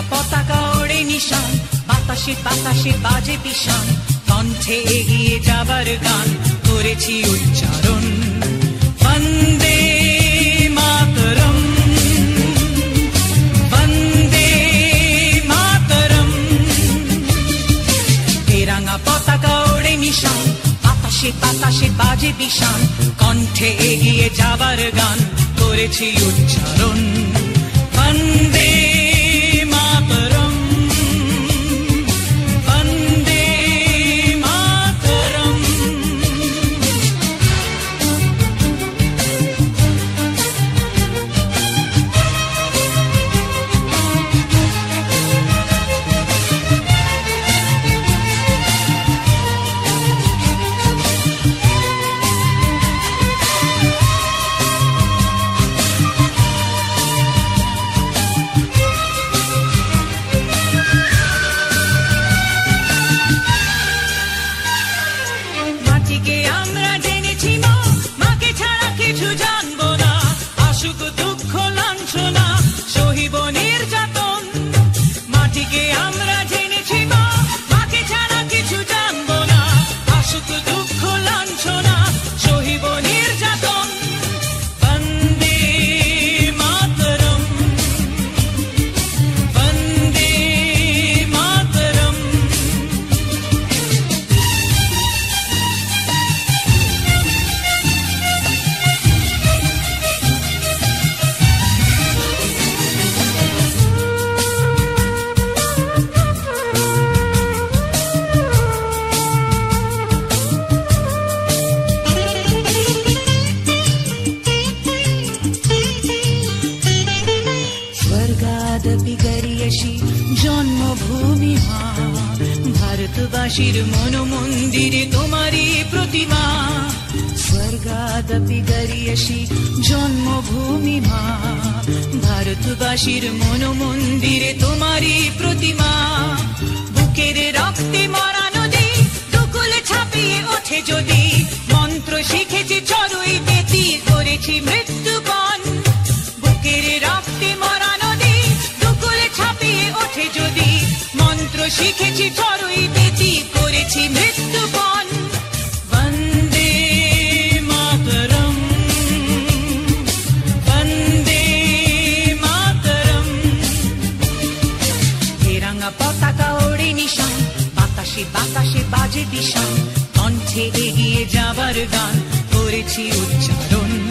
রাঙা পতাকা ওড়ে নিশান, বাতাসে বাতাসে বাজে বিশান, কণ্ঠে এগিয়ে যাবার গান করেছি উচ্চারণ। বন্দে মাতরম, বন্দে মাতরম। তেরাঙা পতাকা ওড়ে নিশান, বাতাসে বাতাসে বাজে বিশান, কণ্ঠে এগিয়ে যাবার গান করেছি উচ্চারণ। বন্দে মাতরম, বন্দে মাতরম। জন্মভূমি মা, ভারতবাসীর মন মন্দিরে তোমারই প্রতিমা। স্বর্গাদপি গরিয়সি জন্মভূমি মা, ভারতবাসীর মন মন্দিরে তোমারই প্রতিমা। বুকের রক্তে মরা নদী দুকুল ছাপিয়ে ওঠে যদি, মন্ত্র শিখেছি চড়ুই বেতি করেছি মৃত্যুপণ। বুকের রক্তে মরা নদী দুকুল ছাপিয়ে ওঠে যদি, মন্ত্র শিখেছি চড়ুই বেতি করেছি মৃত্যুপণ। বন্দে মাতরম, বন্দে মাতরম। তেরঙ্গা পতাকা ওড়ে নিশান, বাতাসে বাতাসে বাজে বিশান, কণ্ঠে এগিয়ে যাবার গান করেছি উচ্চারণ।